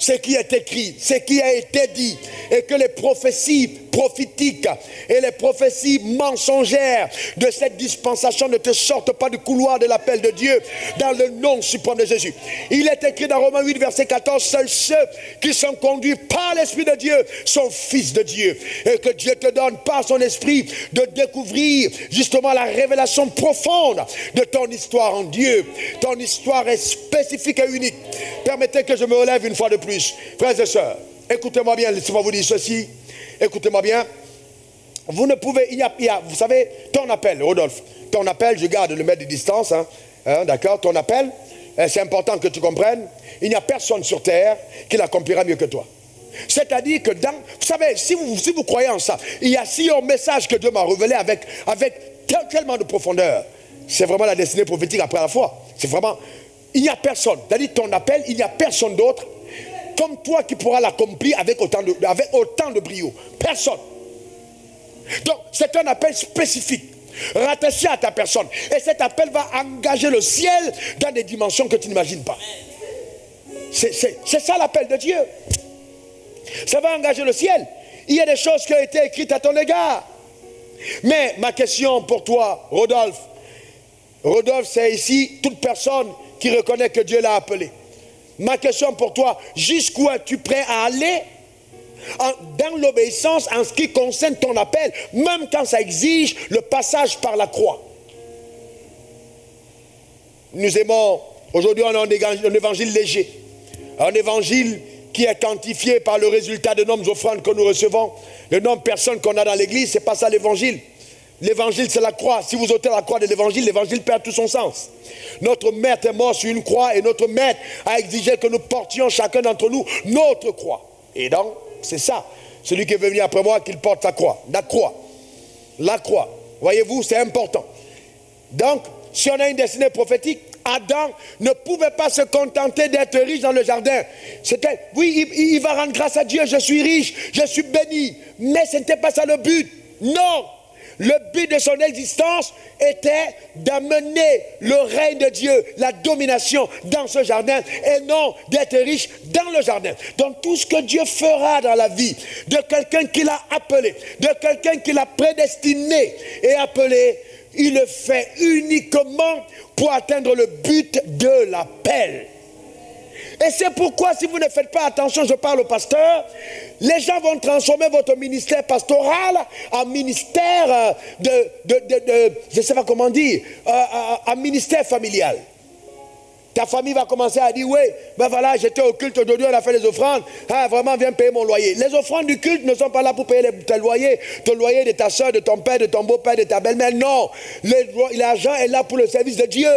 ce qui est écrit, ce qui a été dit, et que les prophéties prophétiques et les prophéties mensongères de cette dispensation ne te sortent pas du couloir de l'appel de Dieu dans le nom suprême de Jésus. Il est écrit dans Romains huit, verset quatorze, seuls ceux qui sont conduits par l'Esprit de Dieu sont fils de Dieu. Et que Dieu te donne par son esprit de découvrir justement la révélation profonde de ton histoire en Dieu. Ton histoire est spécifique et unique. Permettez que je me relève une fois de plus. Frères et sœurs, écoutez-moi bien, laissez-moi vous dire ceci, écoutez-moi bien, vous ne pouvez, il y a, il y a, vous savez, ton appel, Rodolphe, ton appel, je garde le mètre de distance, hein, hein, d'accord, ton appel, c'est important que tu comprennes, il n'y a personne sur terre qui l'accomplira mieux que toi. C'est-à-dire que dans, vous savez, si vous, si vous croyez en ça, il y a si un message que Dieu m'a révélé avec, avec tellement de profondeur, c'est vraiment la destinée prophétique après la foi, c'est vraiment, il n'y a personne, c'est-à-dire ton appel, il n'y a personne d'autre comme toi qui pourras l'accomplir avec autant de, avec autant de brio. Personne. Donc, c'est un appel spécifique, rattaché à ta personne. Et cet appel va engager le ciel dans des dimensions que tu n'imagines pas. C'est ça l'appel de Dieu. Ça va engager le ciel. Il y a des choses qui ont été écrites à ton égard. Mais ma question pour toi, Rodolphe, Rodolphe, c'est ici toute personne qui reconnaît que Dieu l'a appelé. Ma question pour toi, jusqu'où es-tu prêt à aller en, dans l'obéissance en ce qui concerne ton appel, même quand ça exige le passage par la croix? Nous aimons, aujourd'hui on a un évangile, un évangile léger, un évangile qui est quantifié par le résultat de nombre d'offrandes que nous recevons, le nombre de personnes qu'on a dans l'église, c'est pas ça l'évangile. L'évangile, c'est la croix. Si vous ôtez la croix de l'évangile, l'évangile perd tout son sens. Notre maître est mort sur une croix et notre maître a exigé que nous portions chacun d'entre nous notre croix. Et donc, c'est ça. Celui qui veut venir après moi, qu'il porte sa croix. La croix. La croix. Voyez-vous, c'est important. Donc, si on a une destinée prophétique, Adam ne pouvait pas se contenter d'être riche dans le jardin. C'était, oui, il, il va rendre grâce à Dieu. Je suis riche, je suis béni. Mais ce n'était pas ça le but. Non! Le but de son existence était d'amener le règne de Dieu, la domination dans ce jardin et non d'être riche dans le jardin. Donc tout ce que Dieu fera dans la vie de quelqu'un qui l'a appelé, de quelqu'un qui l'a prédestiné et appelé, il le fait uniquement pour atteindre le but de l'appel. Et c'est pourquoi si vous ne faites pas attention, je parle au pasteur, les gens vont transformer votre ministère pastoral en ministère de, de, de, de je ne sais pas comment dire, en ministère familial. Ta famille va commencer à dire, oui, ben voilà, j'étais au culte de Dieu, on a fait les offrandes, ah, vraiment, viens payer mon loyer. Les offrandes du culte ne sont pas là pour payer les, ton loyer, ton loyer de ta soeur, de ton père, de ton beau-père, de ta belle-mère, non. L'argent est là pour le service de Dieu.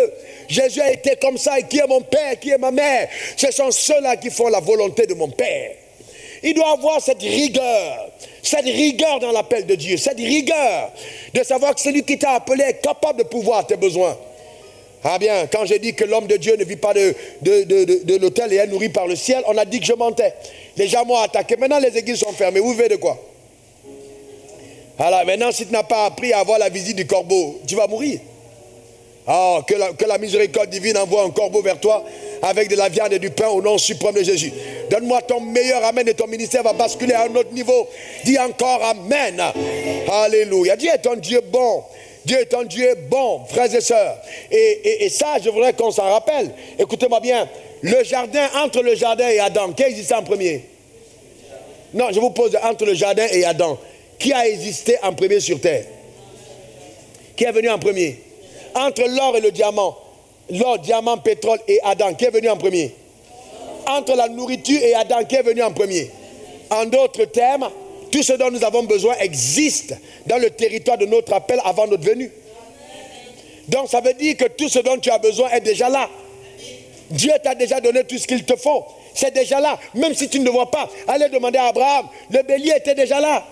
Jésus a été comme ça, et qui est mon père, qui est ma mère? Ce sont ceux-là qui font la volonté de mon père. Il doit avoir cette rigueur, cette rigueur dans l'appel de Dieu, cette rigueur de savoir que celui qui t'a appelé est capable de pouvoir à tes besoins. Ah bien, quand j'ai dit que l'homme de Dieu ne vit pas de, de, de, de, de l'autel et est nourri par le ciel, on a dit que je mentais. Les gens m'ont attaqué. Maintenant, les églises sont fermées. Vous vivez de quoi? Alors, maintenant, si tu n'as pas appris à avoir la visite du corbeau, tu vas mourir. Oh, que la, que la miséricorde divine envoie un corbeau vers toi avec de la viande et du pain au nom suprême de Jésus. Donne-moi ton meilleur amen et ton ministère va basculer à un autre niveau. Dis encore amen. Alléluia. Dieu est un Dieu bon. Dieu est un Dieu bon, frères et sœurs. Et, et, et ça, je voudrais qu'on s'en rappelle. Écoutez-moi bien. Le jardin, entre le jardin et Adam, qui a existé en premier? Non, je vous pose, entre le jardin et Adam, qui a existé en premier sur terre? Qui est venu en premier? Entre l'or et le diamant, l'or, diamant, pétrole et Adam, qui est venu en premier? Entre la nourriture et Adam, qui est venu en premier? En d'autres termes, tout ce dont nous avons besoin existe dans le territoire de notre appel avant notre venue. Donc ça veut dire que tout ce dont tu as besoin est déjà là. Dieu t'a déjà donné tout ce qu'il te faut. C'est déjà là. Même si tu ne le vois pas, allez demander à Abraham. Le bélier était déjà là.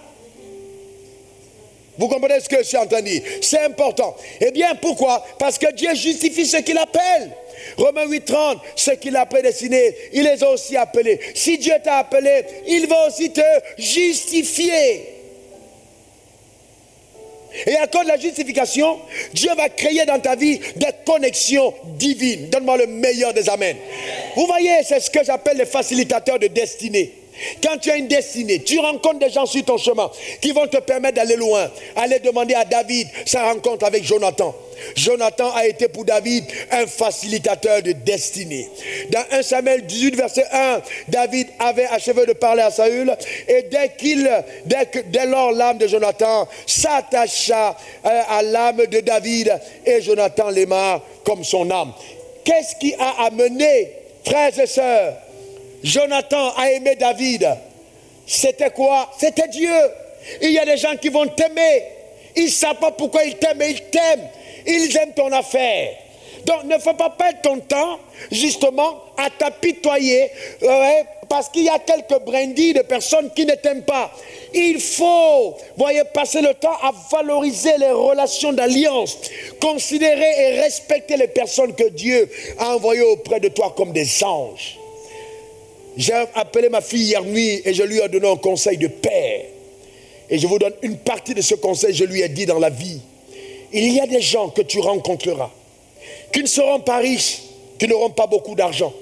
Vous comprenez ce que je suis en train de dire? C'est important. Eh bien, pourquoi? Parce que Dieu justifie ce qu'il appelle. Romains huit, trente, ce qu'il a prédestiné, il les a aussi appelés. Si Dieu t'a appelé, il va aussi te justifier. Et à cause de la justification, Dieu va créer dans ta vie des connexions divines. Donne-moi le meilleur des amens. Vous voyez, c'est ce que j'appelle les facilitateurs de destinée. Quand tu as une destinée, tu rencontres des gens sur ton chemin qui vont te permettre d'aller loin. Allez demander à David sa rencontre avec Jonathan. Jonathan a été pour David un facilitateur de destinée. Dans un Samuel dix-huit, verset un, David avait achevé de parler à Saül et dès qu'il, dès, que, dès lors l'âme de Jonathan s'attacha à l'âme de David et Jonathan l'aima comme son âme. Qu'est-ce qui a amené, frères et sœurs, Jonathan a aimé David? C'était quoi? C'était Dieu. Il y a des gens qui vont t'aimer. Ils ne savent pas pourquoi ils t'aiment, mais ils t'aiment. Ils aiment ton affaire. Donc ne faut pas perdre ton temps, justement, à t'apitoyer, ouais, parce qu'il y a quelques brindilles de personnes qui ne t'aiment pas. Il faut, voyez, passer le temps à valoriser les relations d'alliance, considérer et respecter les personnes que Dieu a envoyées auprès de toi comme des anges. J'ai appelé ma fille hier nuit et je lui ai donné un conseil de père. Et je vous donne une partie de ce conseil, je lui ai dit dans la vie. Il y a des gens que tu rencontreras, qui ne seront pas riches, qui n'auront pas beaucoup d'argent.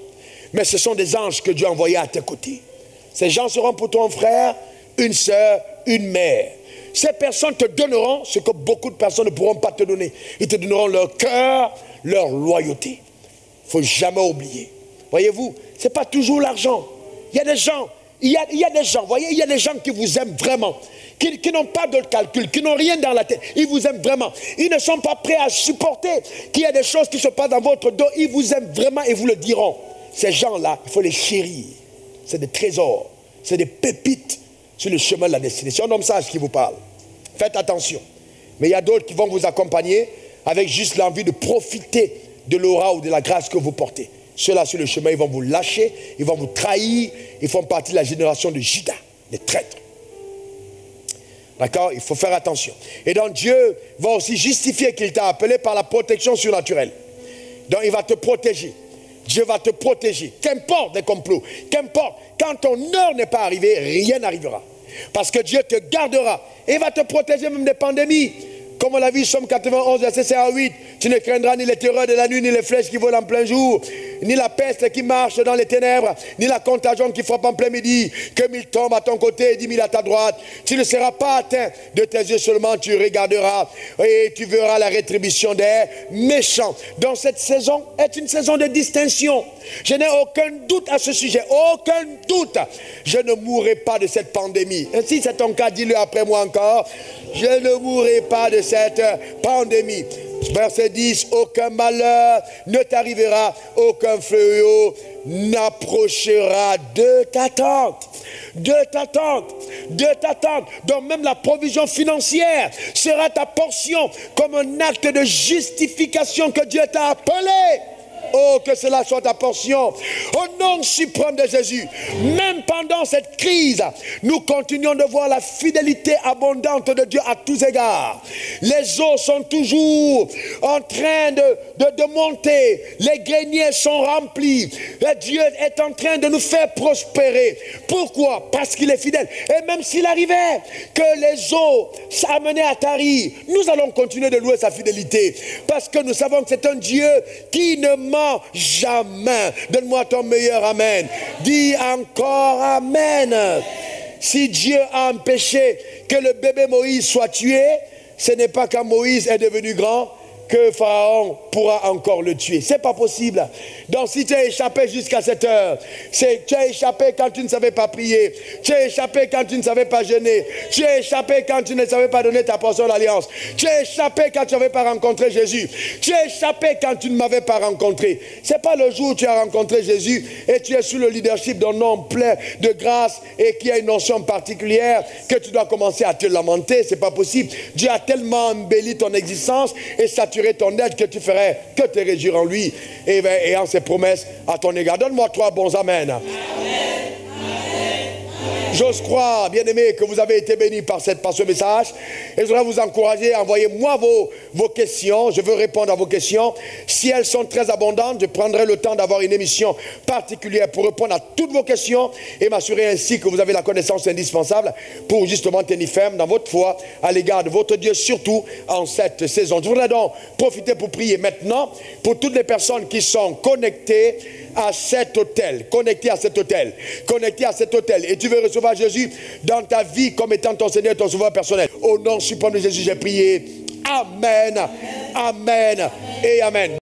Mais ce sont des anges que Dieu a envoyés à tes côtés. Ces gens seront pour ton frère, une sœur, une mère. Ces personnes te donneront ce que beaucoup de personnes ne pourront pas te donner. Ils te donneront leur cœur, leur loyauté. Il ne faut jamais oublier. Voyez-vous, ce n'est pas toujours l'argent. Il y a des gens, il y a, il y a des gens, voyez, il y a des gens qui vous aiment vraiment, qui, qui n'ont pas de calcul, qui n'ont rien dans la tête. Ils vous aiment vraiment. Ils ne sont pas prêts à supporter qu'il y a des choses qui se passent dans votre dos. Ils vous aiment vraiment et vous le diront. Ces gens-là, il faut les chérir. C'est des trésors, c'est des pépites sur le chemin de la destinée. C'est un homme sage qui vous parle. Faites attention. Mais il y a d'autres qui vont vous accompagner avec juste l'envie de profiter de l'aura ou de la grâce que vous portez. Ceux-là sur le chemin, ils vont vous lâcher, ils vont vous trahir, ils font partie de la génération de Judas, des traîtres. D'accord? Il faut faire attention. Et donc Dieu va aussi justifier qu'il t'a appelé par la protection surnaturelle. Donc il va te protéger. Dieu va te protéger. Qu'importe les complots, qu'importe, quand ton heure n'est pas arrivée, rien n'arrivera. Parce que Dieu te gardera. Et il va te protéger même des pandémies. Comme on l'a vu, Psaume quatre-vingt-onze, verset sept à huit, tu ne craindras ni les terreurs de la nuit, ni les flèches qui volent en plein jour. ni la peste qui marche dans les ténèbres, ni la contagion qui frappe en plein midi, que mille tombent à ton côté et dix mille à ta droite. Tu ne seras pas atteint de tes yeux seulement, tu regarderas et tu verras la rétribution des méchants. Donc cette saison est une saison de distinction. Je n'ai aucun doute à ce sujet, aucun doute. Je ne mourrai pas de cette pandémie. Et si c'est ton cas, dis-le après moi encore. Je ne mourrai pas de cette pandémie. Verset dix, aucun malheur ne t'arrivera, aucun fléau n'approchera de ta tente, de ta tente, de ta tente. Donc même la provision financière sera ta portion comme un acte de justification que Dieu t'a appelé. Oh, que cela soit ta portion. Au nom suprême de Jésus, même pendant cette crise, nous continuons de voir la fidélité abondante de Dieu à tous égards. Les eaux sont toujours en train de, de, de monter. Les greniers sont remplis. Et Dieu est en train de nous faire prospérer. Pourquoi? Parce qu'il est fidèle. Et même s'il arrivait que les eaux s'amenaient à tarir, nous allons continuer de louer sa fidélité. Parce que nous savons que c'est un Dieu qui ne ment jamais. Donne-moi ton meilleur amen. Dis encore amen. Si Dieu a empêché que le bébé Moïse soit tué, ce n'est pas quand Moïse est devenu grand que Pharaon pourra encore le tuer. C'est pas possible. Donc si tu as échappé jusqu'à cette heure, c'est tu as échappé quand tu ne savais pas prier, tu as échappé quand tu ne savais pas jeûner, tu as échappé quand tu ne savais pas donner ta portion d'alliance, tu as échappé quand tu n'avais pas rencontré Jésus, tu as échappé quand tu ne m'avais pas rencontré. C'est pas le jour où tu as rencontré Jésus et tu es sous le leadership d'un homme plein de grâce et qui a une notion particulière que tu dois commencer à te lamenter. C'est pas possible. Dieu a tellement embelli ton existence et ça te ton aide que tu ferais que te réjouir en lui et, et en ses promesses à ton égard. Donne-moi trois bons amen. Amen. J'ose croire, bien-aimés, que vous avez été bénis par, cette, par ce message. Et je voudrais vous encourager, envoyez-moi vos, vos questions. Je veux répondre à vos questions. Si elles sont très abondantes, je prendrai le temps d'avoir une émission particulière pour répondre à toutes vos questions et m'assurer ainsi que vous avez la connaissance indispensable pour justement tenir ferme dans votre foi à l'égard de votre Dieu, surtout en cette saison. Je voudrais donc profiter pour prier maintenant pour toutes les personnes qui sont connectées à cet hôtel, connectées à cet hôtel, connectées à cet hôtel. Et tu veux recevoir Jésus dans ta vie comme étant ton Seigneur et ton sauveur personnel. Au nom suprême de Jésus, j'ai prié. Amen. Amen. Amen. Et amen.